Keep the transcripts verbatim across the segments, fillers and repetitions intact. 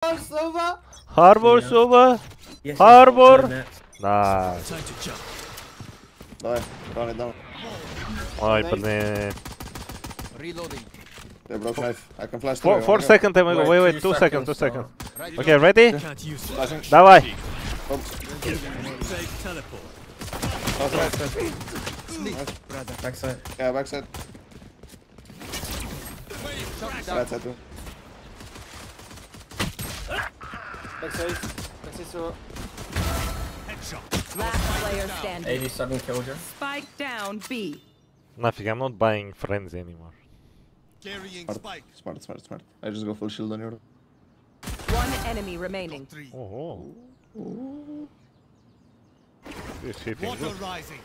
Silva. Harbor, yeah. Silva. Yes, Harbor. Nice. Nice. Wipe it. Reloading. They broke knife. I can flash. Four, four seconds. Wait, wait, wait. Two, two seconds. seconds. Two seconds. Right, okay, ready? Давай. Backside. Yeah, backside. Backside too. Backside. Backside so. Last player standing. eighty-seven kills. Spike down B. Nothing. I'm not buying friends anymore. Carrying spike. Smart, smart, smart. I just go full shield on your. One enemy remaining. Oh. Oh. He's shaping water good. Rising.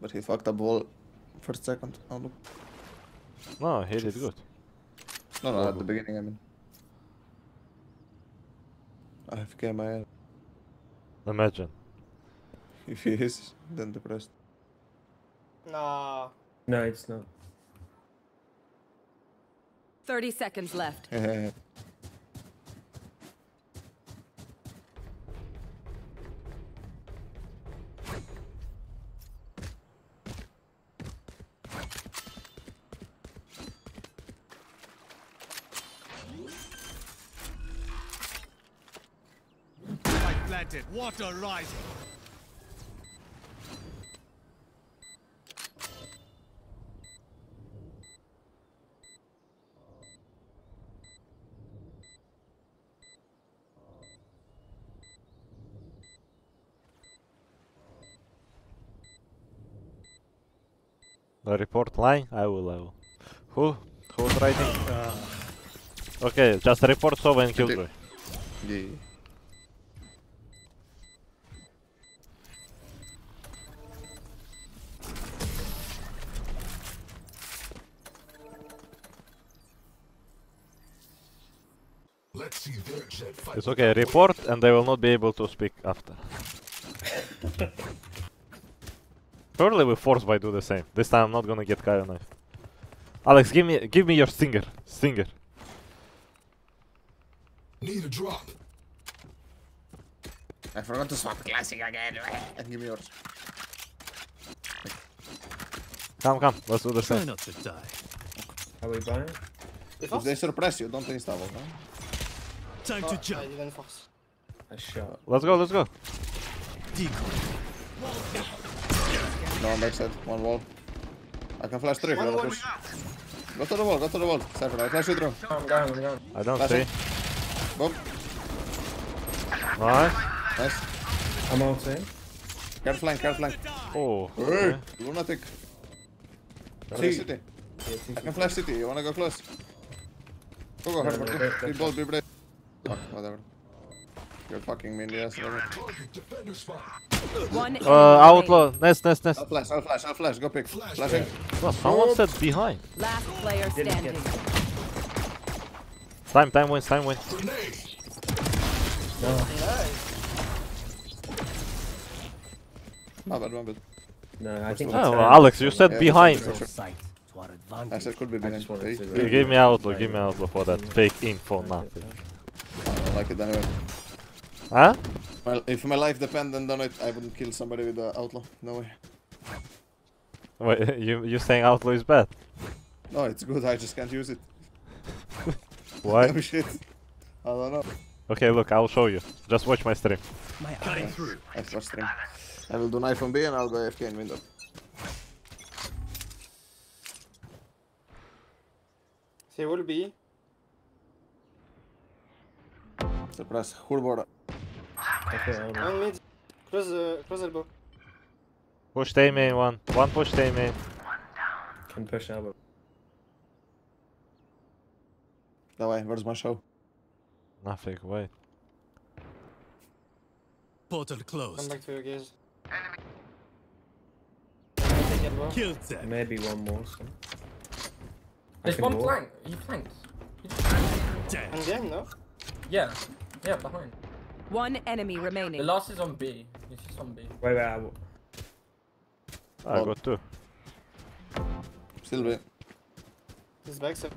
But he fucked up wall first second. Oh, look. No, he did good. No, no, at the beginning, I mean. I have K my head. Imagine. If he is, then depressed. No. No, it's not. thirty seconds left. Planted. Water rising. The report line? I will, I will. Who? Who's writing? Uh. Okay, just report Sova and Killjoy. Yeah. It's okay, report and they will not be able to speak after. Surely we force by do the same. This time I'm not gonna get Kaio knife. Alex, give me give me your stinger. Stinger. Need a drop. I forgot to swap classic again. Give me yours. Come, come, let's do the same. Try not to die. Are we buying? If, if they surprise you, don't install it, huh? Time to jump. Let's go, let's go. No, I'm backside. One wall. I can flash three. One push. Go to the wall, go to the wall. Cypher, I flash you through. I'm going, I'm going. I don't flash see. It. Boom. Nice. Nice. I'm outside. Can't flank, can't flank. Oh. Okay. Hey, lunatic. Flash city. I can flash city. You wanna go close? Go, go, hard. Be bold, be brave. Fuck, whatever. You're fucking mean, yes. Uh, outlaw. Nest, nest, nest. I'll flash, I'll flash, I'll flash. Go pick. Flashing. Oh, someone said behind. Last player standing. Time, time wins, time wins. No. My bad, my bad. No, I think. Oh, Alex, you said yeah, behind. I said could be behind. Give me outlaw, give me outlaw for that fake info, nothing. Like it anyway. Huh? Well, if my life depended on it, I wouldn't kill somebody with the outlaw. No way. Wait, you you saying outlaw is bad? No, it's good. I just can't use it. Why? Damn shit. I don't know. Okay, look, I'll show you. Just watch my stream. My cutting through. I watch stream. I will do knife on B and I'll go A F K in window. They will be. Surprise, whole border. Okay, close the close elbow. Push A main one. One push A main. Can push elbow. That way, where's my show? Nothing, wait. Portal closed. Come back to your guys. Killed them. Maybe one more. So. There's one go. Plank. You planked. And then no? Yeah, yeah, behind. One enemy remaining. The last is on B. It's just on B. Wait, wait, I will. I oh. got two. Still B. He's back, so.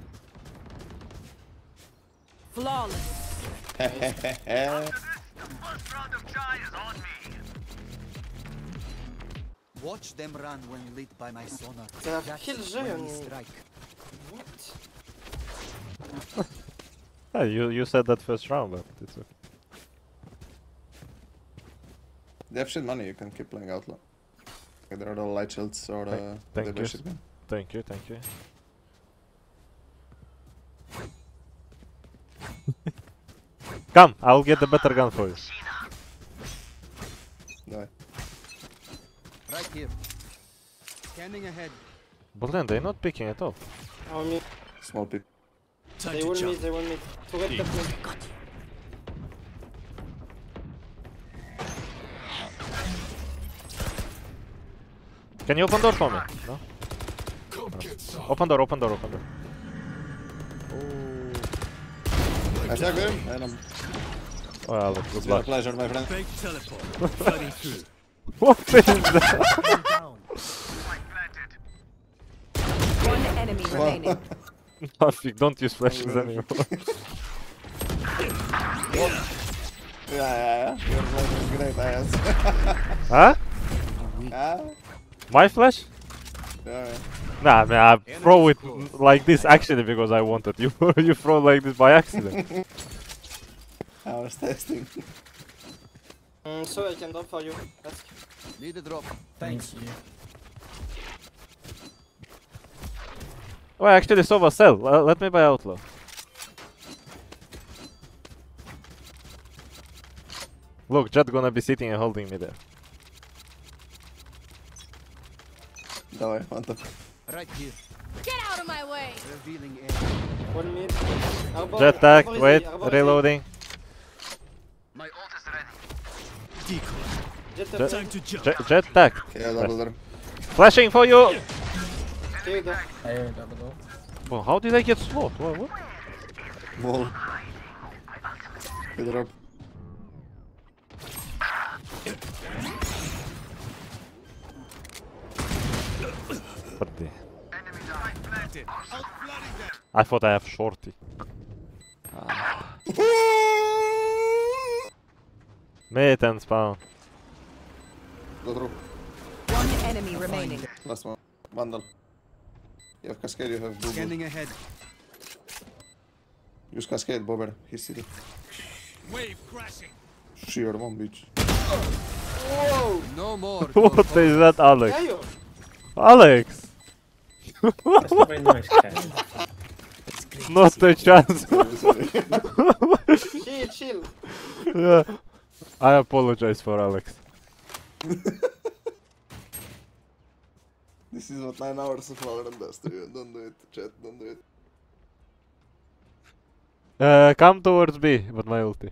Flawless. After this, the first round of chai is on me. Watch them run when lit by my sonar. Strike. What? Yeah, you you said that first round, but it's okay. They have shit money. You can keep playing Outlaw. There are the light shields or the thank you. Thank you, thank you. Come, I will get a better gun for you. Die. Right here. Scanning ahead. Berlin, they're not picking at all. Oh, me. Small pick. They will meet, they will meet. Forget the plan. Can you open door for me? No? No. Open door, open door, open door. Oh. I tag him and I'm... Well, good it's luck. It's been a pleasure, my friend. Fake teleport. What is that? One enemy remaining. Nothing, don't use flashes anymore. Yeah, yeah, yeah. Your flash is great, I guess. Huh? Huh? My flash? Yeah, yeah. Nah, man, I throw it like this actually because I wanted you. You throw like this by accident. I was testing. Mm, so I can drop for you. Ask. Need a drop. Thanks. Thank you. Oh, I actually saw Vassell. L let me buy Outlaw. Look, Jet gonna be sitting and holding me there. No, I want to. Right here. Get out of my way! Revealing air. One minute. Jet tag, wait, reloading. My ult is ready. Decoy. Jet, time to jump. Jet, jet tag. Yeah, flashing for you! There you go. Well, how did I get slot? What? What? Ball. Good drop. What the? I thought I have shorty. Ah. Mate and spawn. One enemy remaining. Last one. Vandal. You have Cascade, you have Boober. Scanning ahead. Use Cascade, Boober. He's sitting. Wave crashing. Sheer one, bitch. Whoa! No more. What is that, Alex? Alex! Not a chance. Chill, chill. Yeah. I apologize for Alex. This is what nine hours of Valorant does to you. Don't do it, chat, don't do it. Uh, come towards B with my ulti.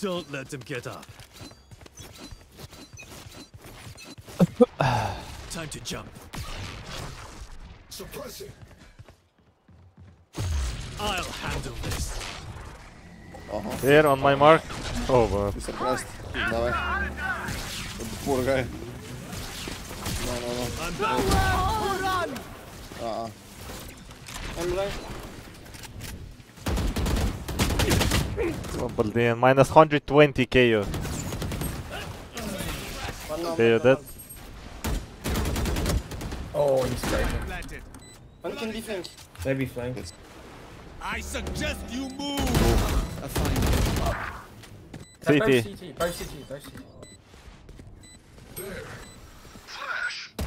Don't let them get up. Time to jump. Suppressing. I'll handle this. Uh-huh. Here on my mark. Oh, wow. Suppressed. No way. Poor guy. No, no, no. I'm back. Hold on. Uh-uh. I'm right. Oh, Baldian. Minus one hundred twenty K O. K O dead. Oh, he's flanking. One can be flanked. Maybe flanked. I suggest you move. A fine. C T. C T. C T. C T. C T.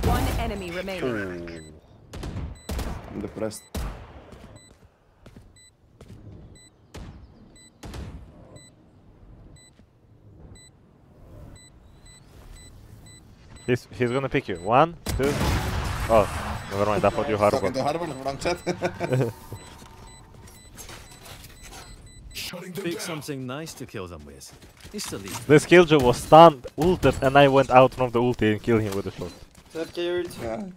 One enemy remaining. I'm depressed. He's he's gonna pick you. One, two. Oh, never mind. I thought you harbor. Pick something nice to kill them with. This killjoy was stunned, ulted, and I went out from the ulti and killed him with a shot. Yeah.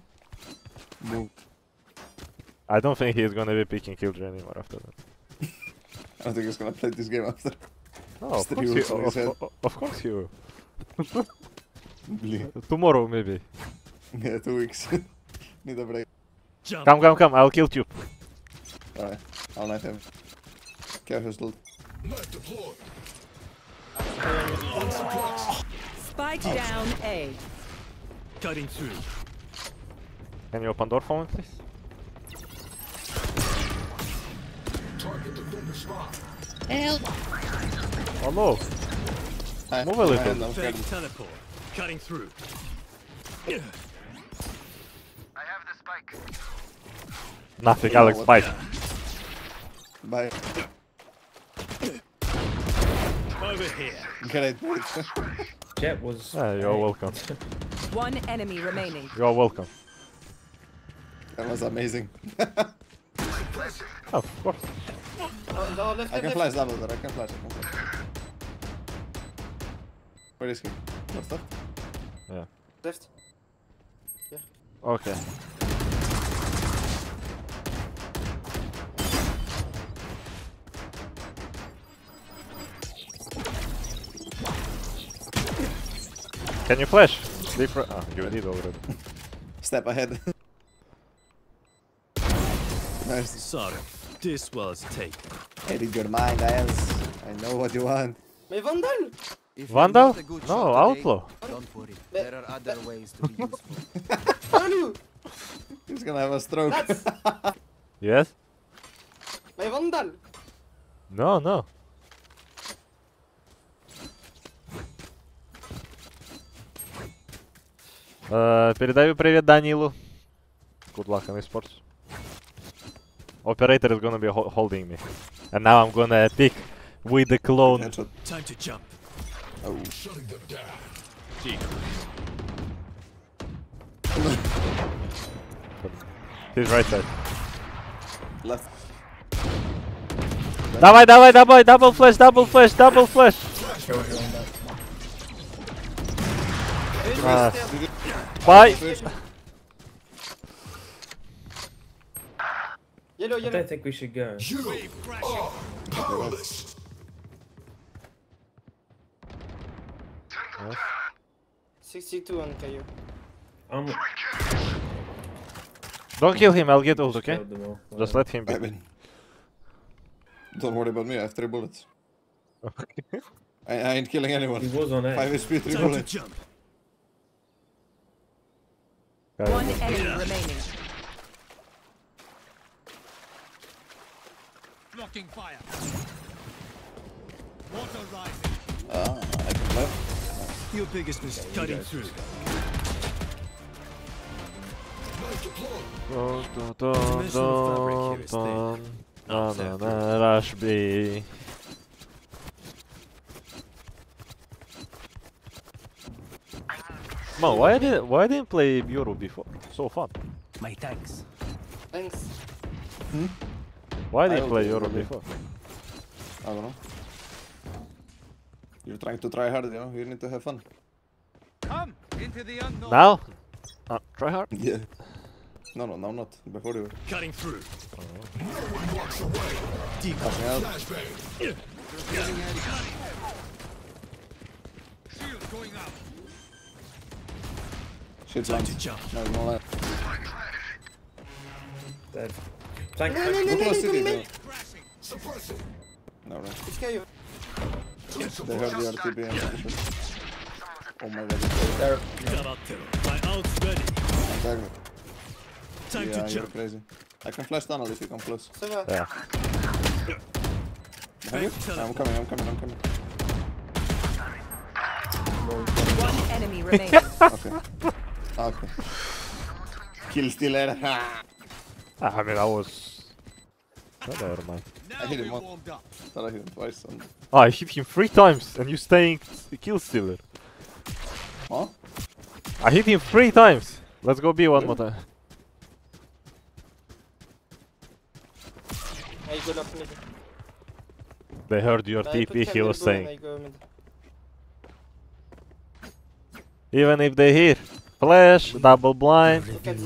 No. I don't think he's gonna be picking killjoy anymore after that. I don't think he's gonna play this game after. No, of course, he, of, of, of course he will. Tomorrow maybe. Yeah, two weeks. Need a break. Jump. Come, come, come, I'll kill you. Alright, I'll knife him. Care who's loot. Spike oh. down A. Cutting through. Can you open door for me, please? Target the lunar spot. Help! Oh no! I, Move a little. Fake teleport. Cutting through. I have the spike. Nothing, you Alex. Bye. Bye. Over here. Get it. Jet was. Ah, you're welcome. One enemy remaining. You're welcome. That was amazing. Oh, of course. Oh, no, left, I, can left, flash left. Double, I can flash double there, I can flash. Where is he? What's that? Yeah. Left. Yeah. Okay. Can you flash? Different. Oh, you did already. Step ahead. Nice. Sorry, this was taken. Read your mind, Lance. I know what you want. But Vandal? If Vandal? No, Outlaw. Don't worry, there are other ways to be useful. He's gonna have a stroke. Yes? My Vandal? No, no. Uh, передаю привет Данилу. Good luck on esports. Operator is gonna be ho holding me, and now I'm gonna pick with the clone. Time to jump. Oh. He's right side. Left. Давай, давай, давай, double flash, double flash, double flash. Ah. Bye. Yellow, yellow. I don't think we should go. You are powerless. sixty-two on K U. Um. Don't kill him, I'll get ult, okay? Just let him be. I mean, don't worry about me, I have three bullets. Okay. I, I ain't killing anyone. He was on A. five H P, three bullets. One enemy remaining. Blocking fire. Water rising. Ah, I can left. Your biggest mistake. Cutting through. Dun dun dun dun dun dun dun rush B. Man, why didn't why didn't play Bureau before? So fun. My thanks. Thanks. Hmm? Why did you play Euro before? I don't know. You're trying to try hard, you know? You need to have fun. Come into the unknown. Now? Uh, try hard? Yeah. No, no, now not. Before you were. Cutting through. Oh. No one walks away. Deep flashbang. Shield going up. Shield's on. No, no, no. Dead. Tank, no, no, no, no, city, no, no, no, no, no, it's K U. They heard the R T B and yeah. Oh my god, they're there. Time yeah, to jump. Crazy. I can flash tunnel if you come close. Yeah. Yeah. You? No, I'm coming, I'm coming, I'm coming. One enemy remaining. Okay. Okay. Kill stealer. I mean, I was. Oh, never mind. I hit him once. I hit him twice. And... Oh, I hit him three times, and you staying kill stealer. Huh? I hit him three times. Let's go B one more time. I go left mid. They heard your T P. He was saying. Even if they hear flash, double blind. Okay.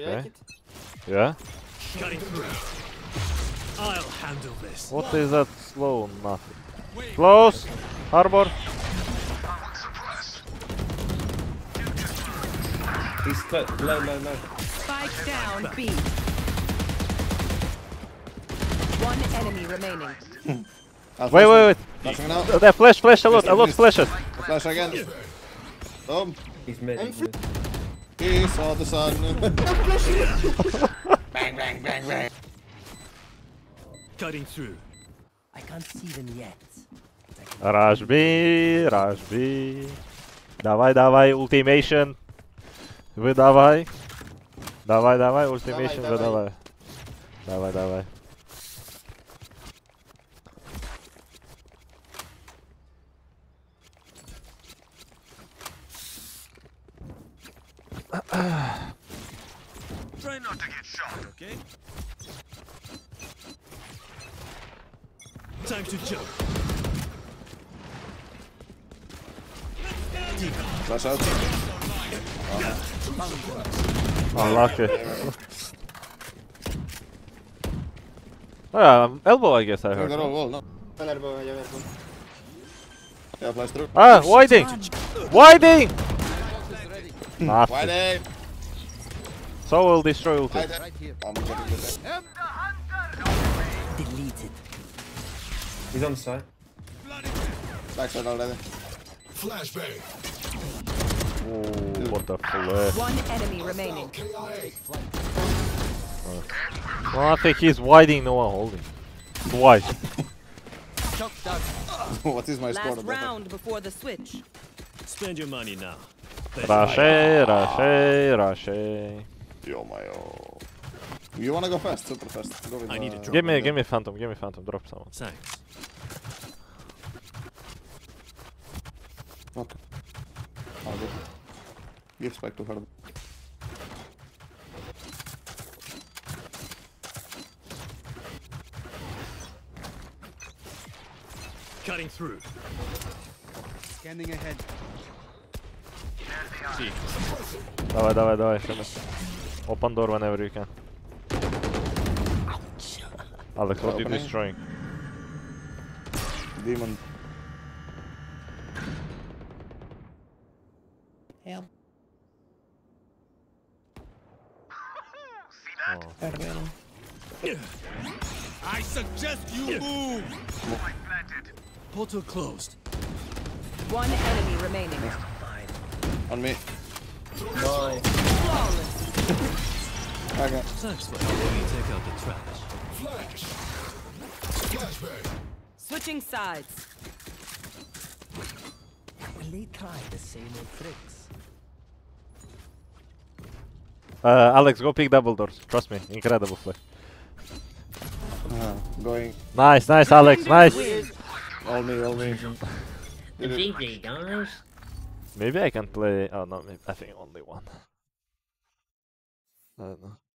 You like it? Yeah. I'll handle this. What is that slow? Nothing. Close. Harbor. He's low, low, low. Spike down B. One enemy remaining. Wait, wait, wait, wait. Flashing now. They flash, flash a lot, a lot flashes. Flash again. Boom. He's mid. He saw the sun. Bang, bang, bang, bang. Cutting through. I can't see them yet. Rush B, rush B. Давай, давай, ultimation. Вы давай. Давай, давай, ultimation, вы давай. Давай, давай. Try not to get shot, okay? Time to jump. Flash out. Oh, unlucky. Ah, elbow, I guess I heard. Ah, Whiting! Whiting! Nothing. So we'll destroy ulti. Deleted. He's on side. Backside already. Flashbang. Oh, what the flip. One enemy remaining. Oh. Well, I think he's widening, no one holding. Wide. What is my score? Last round before the switch. Spend your money now. Rashe, Rashe, Rashe. Yo, my oh. You wanna go fast? Super fast. Go in, I need uh, a drop. Give me, give me Phantom, give me Phantom. Drop someone. Thanks. Okay. I'll go. Give spike to her. Cutting through. Scanning ahead. Давай, давай, давай, Шемес. Open door whenever you can. Alex, what are you destroying? Demon. Help. Oh. I suggest you move. Portal closed. One enemy remaining. On me. No. Okay. Switching sides. Will they try the same old tricks? Uh, Alex, go pick double doors. Trust me, incredible play. Uh, going. Nice, nice, Alex, nice. All me, all me. G G, guys. Maybe I can play. Oh no, maybe I think only one. I don't know.